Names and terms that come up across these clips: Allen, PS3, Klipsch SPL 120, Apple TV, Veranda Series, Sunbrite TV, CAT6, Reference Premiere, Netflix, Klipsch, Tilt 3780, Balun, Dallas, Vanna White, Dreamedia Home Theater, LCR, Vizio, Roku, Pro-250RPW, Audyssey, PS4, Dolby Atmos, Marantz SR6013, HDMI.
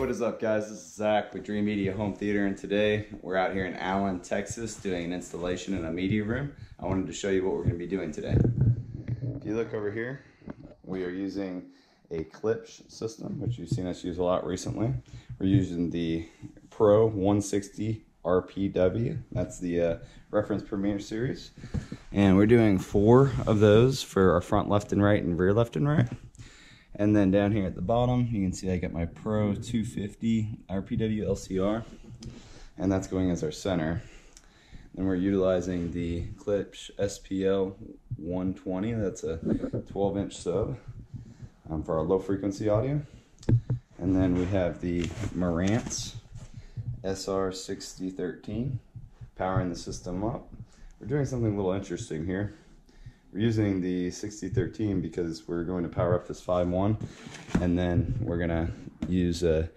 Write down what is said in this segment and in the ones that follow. what is up, guys? This is Zach with Dreamedia Home Theater, and today we're out here in Allen, Texas, doing an installation in a media room. I wanted to show you what we're going to be doing today. If you look over here, we are using a Klipsch system, which you've seen us use a lot recently. We're using the Pro-250RPW. That's the reference premiere series, and we're doing 4 of those for our front left and right and rear left and right. And then down here at the bottom, you can see I got my Pro 250 RPW LCR, and that's going as our center. Then we're utilizing the Klipsch SPL 120, that's a 12-inch sub for our low-frequency audio. And then we have the Marantz SR6013, powering the system up. We're doing something a little interesting here. We're using the 6013 because we're going to power up this 5.1, and then we're going to use a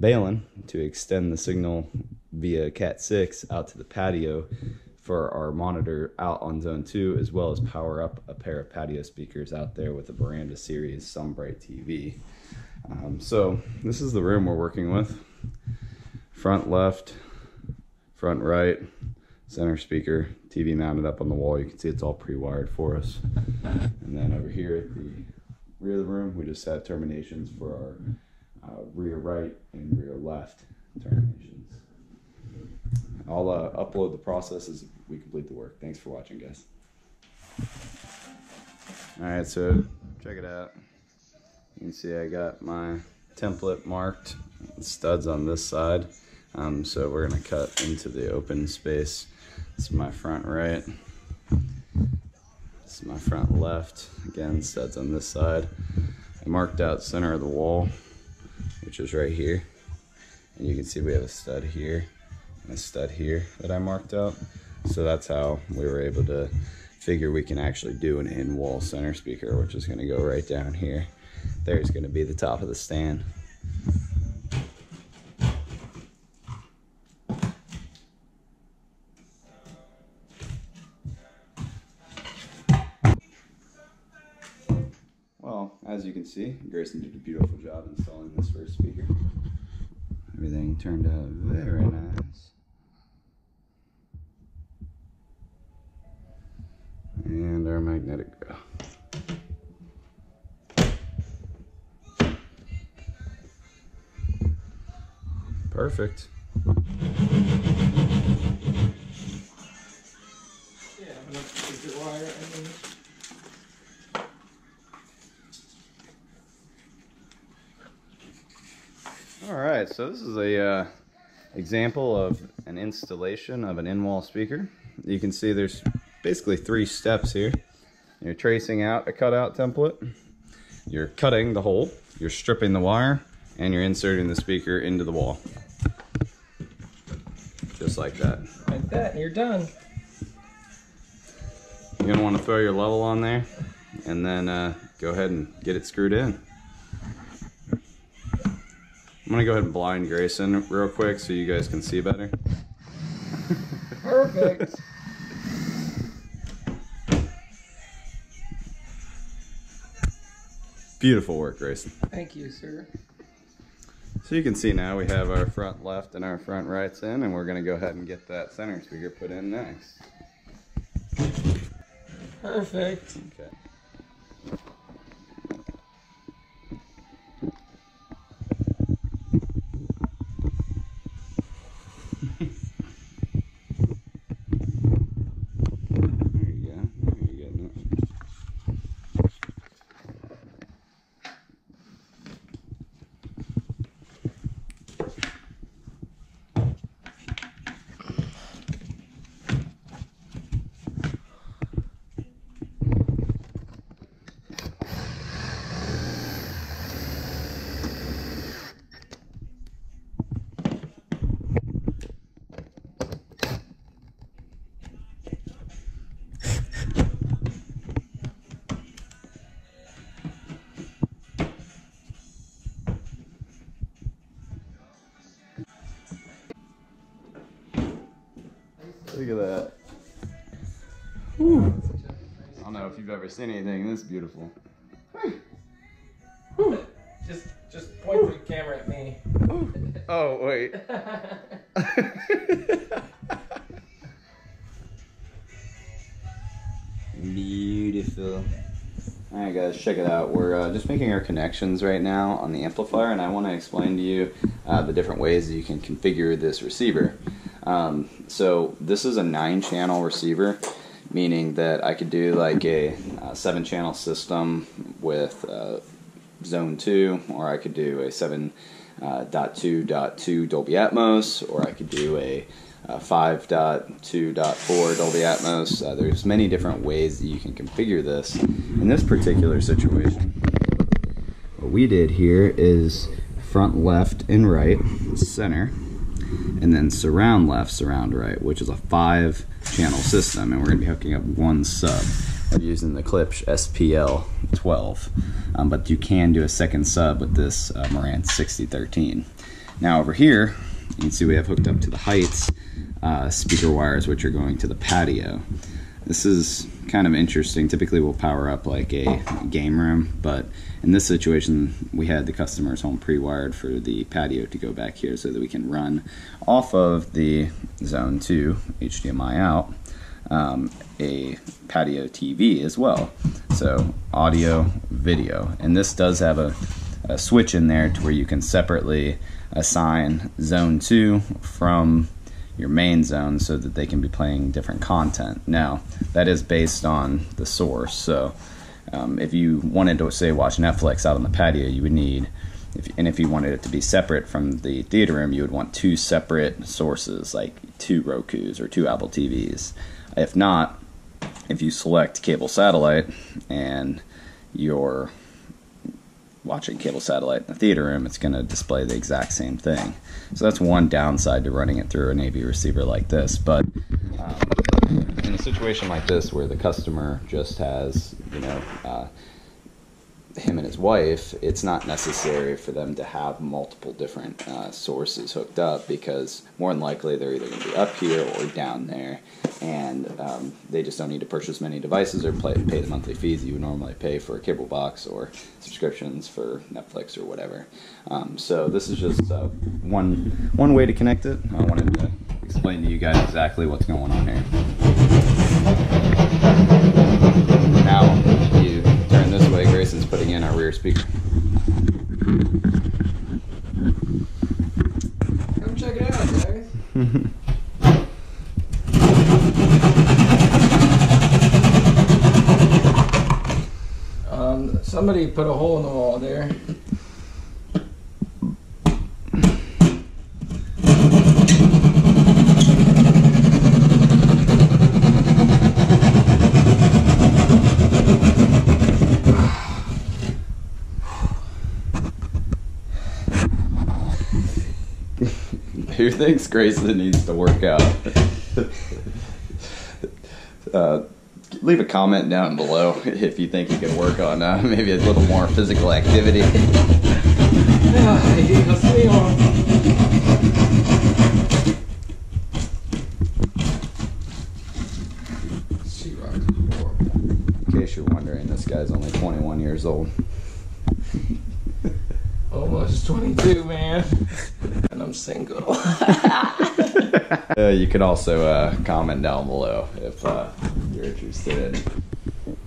Balun to extend the signal via CAT6 out to the patio for our monitor out on zone 2, as well as power up a pair of patio speakers out there with the Veranda Series Sunbrite TV. So this is the room we're working with. Front left, front right, center speaker, TV mounted up on the wall. You can see it's all pre-wired for us. And then over here at the rear of the room, we just have terminations for our rear right and rear left terminations. I'll upload the process as we complete the work. Thanks for watching, guys. All right, so check it out. You can see I got my template marked, studs on this side. So we're gonna cut into the open space. This is my front right. This is my front left. Again, studs on this side. I marked out center of the wall, which is right here. And you can see we have a stud here and a stud here that I marked out. So that's how we were able to figure we can actually do an in-wall center speaker, which is gonna go right down here. There's gonna be the top of the stand. As you can see, Grayson did a beautiful job installing this first speaker. Everything turned out very nice. And our magnetic grill. Perfect. Yeah, I'm going to use the wire and then all right, so this is a example of an installation of an in-wall speaker. You can see there's basically 3 steps here. You're tracing out a cutout template, you're cutting the hole, you're stripping the wire, and you're inserting the speaker into the wall. Just like that. Like that, and you're done. You're gonna wanna throw your level on there, and then go ahead and get it screwed in. I'm gonna go ahead and blind Grayson real quick so you guys can see better. Perfect. Beautiful work, Grayson. Thank you, sir. So you can see now we have our front left and our front rights in, and we're gonna go ahead and get that center speaker put in next. Perfect. Okay. Look at that. Whew. I don't know if you've ever seen anything this beautiful. Just Just point the camera at me. Oh, wait. Beautiful. Alright guys, check it out. We're just making our connections right now on the amplifier, and I want to explain to you the different ways that you can configure this receiver. So this is a 9-channel receiver, meaning that I could do like a 7-channel system with zone 2, or I could do a 7.2.2 Dolby Atmos, or I could do a 5.2.4 Dolby Atmos. There's many different ways that you can configure this. In this particular situation, what we did here is front left and right, center, and then surround left, surround right, which is a 5-channel system, and we're going to be hooking up one sub. We're using the Klipsch SPL 12, but you can do a second sub with this Marantz 6013. Now over here, you can see we have hooked up to the heights speaker wires, which are going to the patio. This is kind of interesting. Typically we'll power up like a game room, but in this situation we had the customer's home pre-wired for the patio to go back here so that we can run off of the Zone 2 HDMI out a patio TV as well. So audio, video, and this does have a switch in there to where you can separately assign Zone 2 from your main zone so that they can be playing different content. Now, that is based on the source, so if you wanted to, say, watch Netflix out on the patio, you would need, if you wanted it to be separate from the theater room, you would want 2 separate sources, like 2 Rokus or 2 Apple TVs. If not, if you select cable satellite and you're watching cable satellite in the theater room, it's going to display the exact same thing. So that's one downside to running it through an AV receiver like this. But in a situation like this where the customer just has, you know, him and his wife, it's not necessary for them to have multiple different sources hooked up, because more than likely they're either going to be up here or down there, and they just don't need to purchase many devices or pay the monthly fees you would normally pay for a cable box or subscriptions for Netflix or whatever. So this is just one way to connect it. I wanted to explain to you guys exactly what's going on here. Now you turn this way, Grayson's putting in our rear speaker. Come check it out, guys. Somebody put a hole in the wall there. Who thinks Grayson needs to work out? Leave a comment down below if you think you can work on maybe a little more physical activity. In case you're wondering, this guy's only 21 years old. Almost 22, man. And I'm single. You can also comment down below if you're interested in.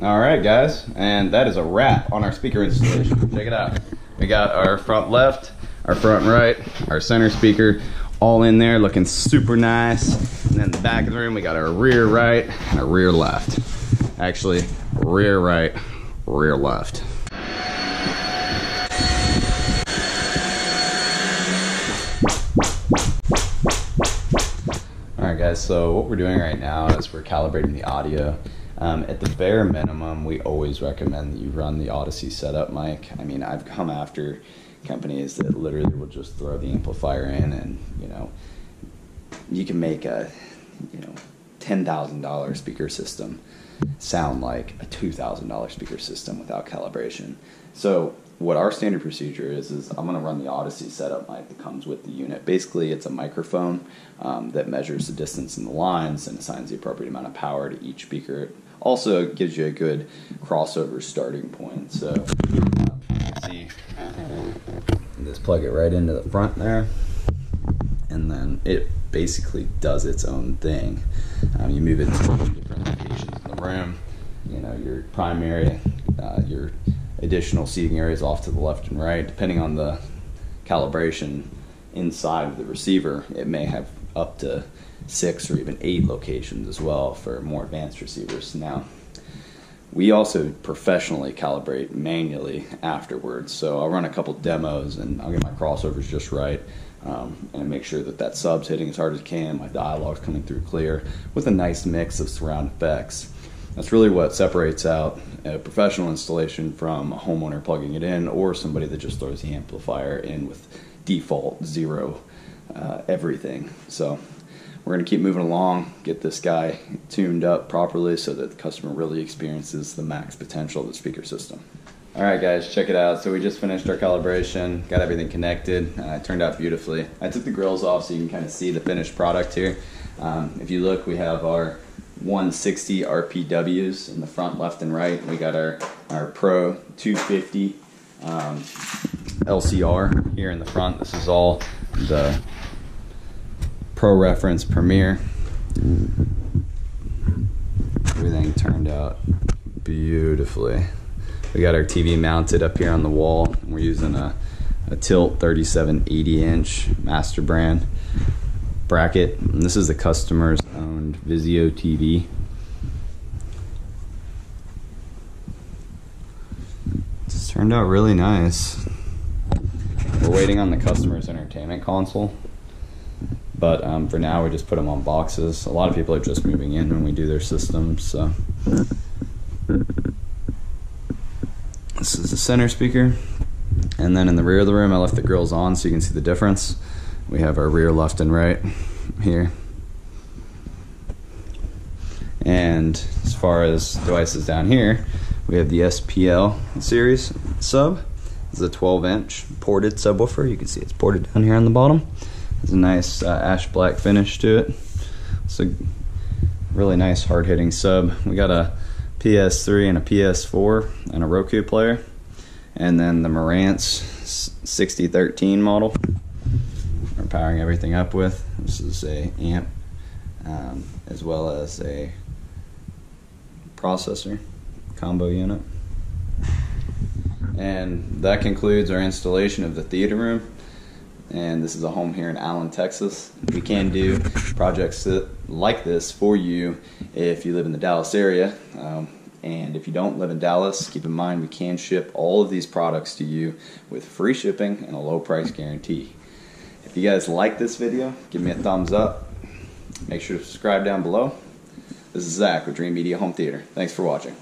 Alright guys, and that is a wrap on our speaker installation. Check it out. We got our front left, our front right, our center speaker, all in there looking super nice. And then in the back of the room we got our rear right and our rear left. Actually, rear right, rear left. Guys, so what we're doing right now is we're calibrating the audio. At the bare minimum, we always recommend that you run the Audyssey setup mic. I mean, I've come after companies that literally will just throw the amplifier in, and you know, you can make a, you know, $10,000 speaker system sound like a $2,000 speaker system without calibration. So what our standard procedure is I'm going to run the Audyssey setup mic that comes with the unit. Basically, it's a microphone that measures the distance in the lines and assigns the appropriate amount of power to each speaker. It also gives you a good crossover starting point. So, you can see can just plug it right into the front there, and then it basically does its own thing. You move it to different locations in the room. You know, your primary, your additional seating areas off to the left and right. Depending on the calibration inside of the receiver, it may have up to 6 or even 8 locations as well for more advanced receivers. Now, we also professionally calibrate manually afterwards, so I'll run a couple demos and I'll get my crossovers just right, and make sure that that sub's hitting as hard as it can, my dialogue's coming through clear, with a nice mix of surround effects. That's really what separates out a professional installation from a homeowner plugging it in, or somebody that just throws the amplifier in with default zero everything. So we're going to keep moving along, get this guy tuned up properly so that the customer really experiences the max potential of the speaker system. All right guys, check it out. So we just finished our calibration, got everything connected. It turned out beautifully. I took the grills off so you can kind of see the finished product here. If you look, we have our 160 RPWs in the front left and right. We got our Pro-250 LCR here in the front. This is all the Pro Reference Premiere. Everything turned out beautifully. We got our TV mounted up here on the wall, and we're using a Tilt 3780 inch master brand bracket, and this is the customer's owned Vizio TV. It's turned out really nice. We're waiting on the customer's entertainment console, but for now we just put them on boxes. A lot of people are just moving in when we do their systems, so. This is the center speaker, and then in the rear of the room I left the grills on so you can see the difference. We have our rear left and right here. And as far as devices down here, we have the SPL series sub. This is a 12-inch ported subwoofer. You can see it's ported down here on the bottom. It's a nice ash black finish to it. It's a really nice hard-hitting sub. We got a PS3 and a PS4 and a Roku player. And then the Marantz 6013 model. We're powering everything up with. This is a amp, as well as a processor combo unit. And that concludes our installation of the theater room. And this is a home here in Allen, Texas. We can do projects like this for you if you live in the Dallas area. And if you don't live in Dallas, keep in mind we can ship all of these products to you with free shipping and a low price guarantee. If you guys like this video, give me a thumbs up. Make sure to subscribe down below. This is Zach with Dreamedia Home Theater. Thanks for watching.